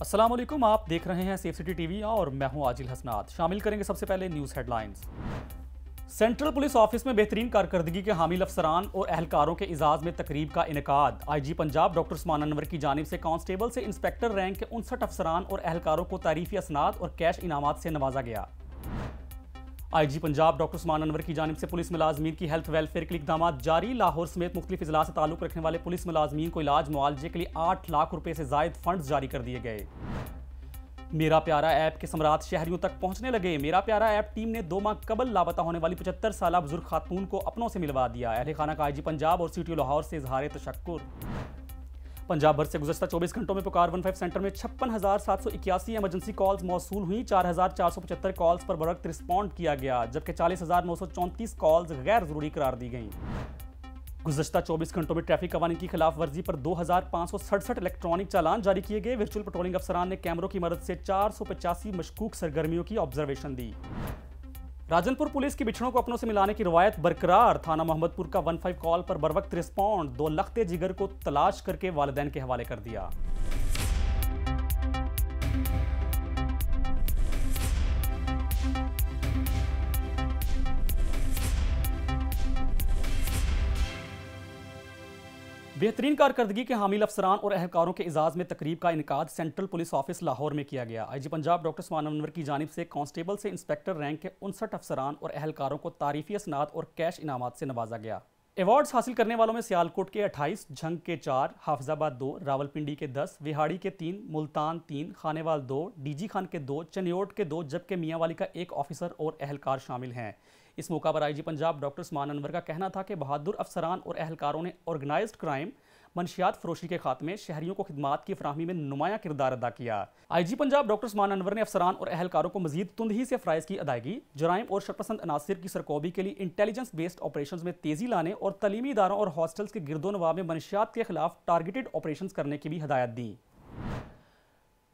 अस्सलाम वालेकुम, आप देख रहे हैं सेफ सिटी टीवी और मैं हूं आजिल हसनाद। शामिल करेंगे सबसे पहले news headlines. Central police office में बेहतरीन कारकर्दगी के हामिल अफसरान और अहलकारों के एजाज़ में तकरीब का इनेकाद। आईजी पंजाब डॉक्टर सुमान अनवर की जानिब से कांस्टेबल से इंस्पेक्टर रैंक के 59 अफसरान और अहलकारों को तारीफी असनाद और कैश इनामात से नवाजा गया। आईजी पंजाब डॉक्टर सुमान अनवर की जानिब से पुलिस मुलाजमीन की हेल्थ वेलफेयर के लिए इकदाम जारी। लाहौर समेत मुख्तलिफ इजला से ताल्लुक़ रखने वाले पुलिस मुलाजमीन को इलाज मुआलजे के लिए 8 लाख रुपये से जायद फंड जारी कर दिए गए। मेरा प्यारा ऐप के समरात शहरियों तक पहुंचने लगे। मेरा प्यारा ऐप टीम ने 2 माह कबल लापता होने वाली 75 साला बुजुर्ग खातून को अपनों से मिलवा दिया। अहल खाना का आईजी पंजाब और सिटी लाहौर से इजहार तशक्कुर। पंजाब भर से गुज़श्ता 24 घंटों में पुकार 15 सेंटर में 56,781 एमरजेंसी कॉल्स मौसूल हुई। 4,475 कॉल्स पर बरवक्त रिस्पॉन्ड किया गया, जबकि 40,934 कॉल्स गैर ज़रूरी करार दी गई। गुज़श्ता 24 घंटों में ट्रैफिक कवानीन की खिलाफ वर्जी पर 2,567 इलेक्ट्रॉनिक चालान जारी किए गए। वर्चुअल पेट्रोलिंग अफसरान ने कैमरों की मदद से 485 मशकूक सरगर्मियों की ऑब्जर्वेशन दी। राजनपुर पुलिस की बिछड़ों को अपनों से मिलाने की रवायत बरकरार। थाना मोहम्मदपुर का 15 कॉल पर बरवक्त रिस्पॉन्ड। 2 लख्ते जिगर को तलाश करके वालिदैन के हवाले कर दिया। बेहतरीन कारकर्दगी के हामिल अफसरान और अहलकारों के एजाज़ में तकरीब का इनकाद सेंट्रल पुलिस ऑफिस लाहौर में किया गया। आईजी पंजाब डॉक्टर सुमान अनवर की जानिब से कांस्टेबल से इंस्पेक्टर रैंक के 59 अफसरान और अहलकारों को तारीफी असनाद और कैश इनामात से नवाजा गया। एवार्ड्स हासिल करने वालों में सियालकोट के 28, झंग के 4, हाफिजाबाद 2, रावलपिंडी के 10, विहाड़ी के 3, मुल्तान 3, खानेवाल 2, डीजी खान के 2, चनियोट के 2, जबकि मियांवाली का 1 ऑफिसर और अहलकार शामिल हैं। इस मौका पर आईजी पंजाब डॉक्टर सुमान अनवर का कहना था कि बहादुर अफसरान और अहलकारों ने ऑर्गेनाइज्ड क्राइम, मनशियात फरोशी के खात्मे, शहरियों को खिदमात की फराहमी में नुमायां किरदार अदा किया। आईजी पंजाब डॉक्टर सुमान अनवर ने अफसरान और अहलकारों को मजीद तुंदही से फ़राइज़ की अदायगी, जराइम और शरपसंद अनासर की सरकोबी के लिए इंटेलिजेंस बेस्ड ऑपरेशन में तेज़ी लाने और तलीमी इदारों और हॉस्टल्स के गिरदोनवा में मनशियात के खिलाफ टारगेटेड ऑपरेशन करने की भी हदायत दी।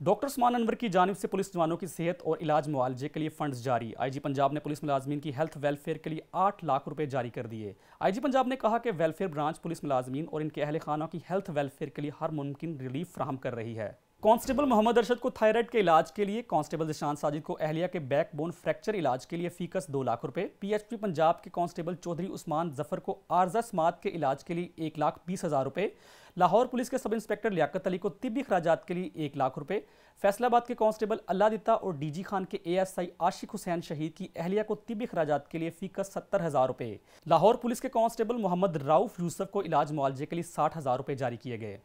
डॉक्टर सुमान अनवर की जानिब से पुलिस जवानों की सेहत और इलाज मुआलजे के लिए फंड्स जारी। आईजी पंजाब ने पुलिस मुलाजमीन की हेल्थ वेलफेयर के लिए 8 लाख रुपए जारी कर दिए। आईजी पंजाब ने कहा कि वेलफेयर ब्रांच पुलिस मुलाजमीन और इनके अहल खाना की हेल्थ वेलफेयर के लिए हर मुमकिन रिलीफ फ्राहम कर रही है। कांस्टेबल मोहम्मद अरशद को थायराइड के इलाज के लिए, कांस्टेबल जिशान साजिद को अहलिया के बैकबोन फ्रैक्चर इलाज के लिए फीकस 2 लाख रुपए, पीएचपी पंजाब के कांस्टेबल चौधरी उस्मान जफर को आर्जा समात के इलाज के लिए 1,20,000 रुपए, लाहौर पुलिस के सब इंस्पेक्टर लियाकत अली को तिब्बी खराजात के लिए 1 लाख रुपए, फैसलाबाद के कांस्टेबल अल्लादिता और डीजी खान के एएसआई आशिक हुसैन शहीद की अहलिया को तिब्बी खराजात के लिए फीकस 70,000 रुपए, लाहौर पुलिस के कांस्टेबल मोहम्मद राउफ यूसुफ को इलाज मुआलजे के लिए 60,000 रुपए जारी किए गए।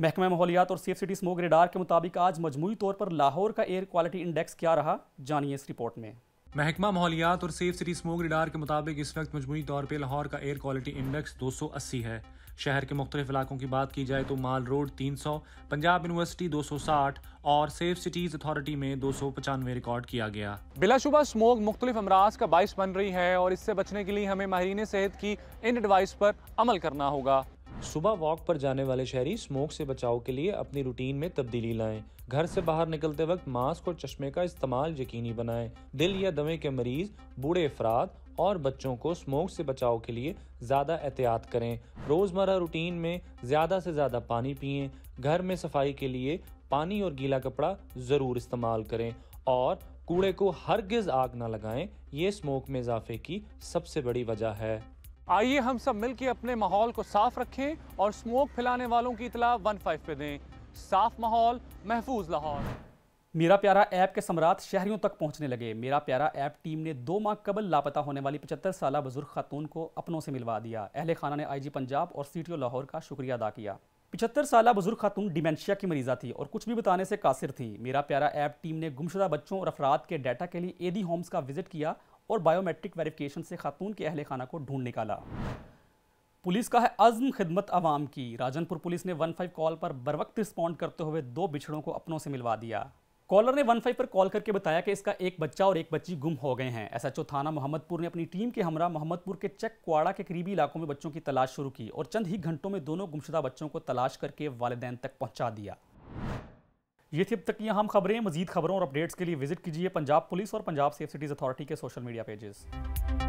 महकमा माहौलियात और सेफ सिटी स्मोग रिडार के मुताबिक आज मजमूई तौर पर लाहौर का एयर क्वालिटी इंडेक्स क्या रहा, जानिए इस रिपोर्ट में। महकमा माहौलियात और सेफ सिटी स्मोग रिडार के मुताबिक इस वक्त मजमूई तौर पर लाहौर का एयर क्वालिटी इंडेक्स 280 है। शहर के मुख्तलिफ इलाकों की बात की जाए तो माल रोड 300, पंजाब यूनिवर्सिटी 260 और सेफ सिटीज़ अथॉरिटी में 295 रिकॉर्ड किया गया। बिलाशुबा स्मोग मुख्तलिफ अमराज का बाइस बन रही है और इससे बचने के लिए हमें माहिरीन सेहत की इन एडवाइस पर अमल करना होगा। सुबह वॉक पर जाने वाले शहरी स्मोक से बचाव के लिए अपनी रूटीन में तब्दीली लाएं। घर से बाहर निकलते वक्त मास्क और चश्मे का इस्तेमाल यकीनी बनाएं। दिल या दमे के मरीज, बूढ़े अफराद और बच्चों को स्मोक से बचाव के लिए ज़्यादा एहतियात करें। रोज़मर्रा रूटीन में ज़्यादा से ज़्यादा पानी पिएं। घर में सफाई के लिए पानी और गीला कपड़ा ज़रूर इस्तेमाल करें और कूड़े को हरगिज़ आग ना लगाएं। ये स्मोक में इजाफे की सबसे बड़ी वजह है। आइए हम सब मिलकर अपने माहौल को साफ रखें और स्मोक फैलाने वालों की इतला 15 पे दें। साफ माहौल, महफूज लाहौर। मेरा प्यारा ऐप के समरात शहरियों तक पहुंचने लगे। मेरा प्यारा ऐप टीम ने 2 माह कबल लापता होने वाली 75 साला बुजुर्ग खातून को अपनों से मिलवा दिया। अहले खाना ने आईजी पंजाब और सीटीओ लाहौर का शुक्रिया अदा किया। 75 साला बुजुर्ग खातून डिमेंशिया की मरीज़ा थी और कुछ भी बताने से कासिर थी। मेरा प्यारा ऐप टीम ने गुमशुदा बच्चों और अफराद के डाटा के लिए एडी होम्स का विजिट किया और बायोमेट्रिक वेरिफिकेशन से खातून के अहले खाना को ढूंढ निकाला। पुलिस का है अज़्म खिदमत आवाम की। राजनपुर पुलिस ने 15 कॉल पर बरवक्त रिस्पॉन्ड करते हुए 2 बिछड़ों को अपनों से मिलवा दिया। कॉलर ने 15 पर कॉल करके बताया कि इसका एक बच्चा और एक बच्ची गुम हो गए हैं। SHO थाना मोहम्मदपुर ने अपनी टीम के हमरा मोहम्मदपुर के चेक क्वाड़ा के करीबी इलाकों में बच्चों की तलाश शुरू की और चंद ही घंटों में दोनों गुमशुदा बच्चों को तलाश करके वालिदैन तक पहुँचा दिया। ये थी अब तक की अहम खबरें। मजीद खबरों और अपडेट्स के लिए विजिट कीजिए पंजाब पुलिस और पंजाब सेफ सिटीज़ अथॉरिटी के सोशल मीडिया पेजेस।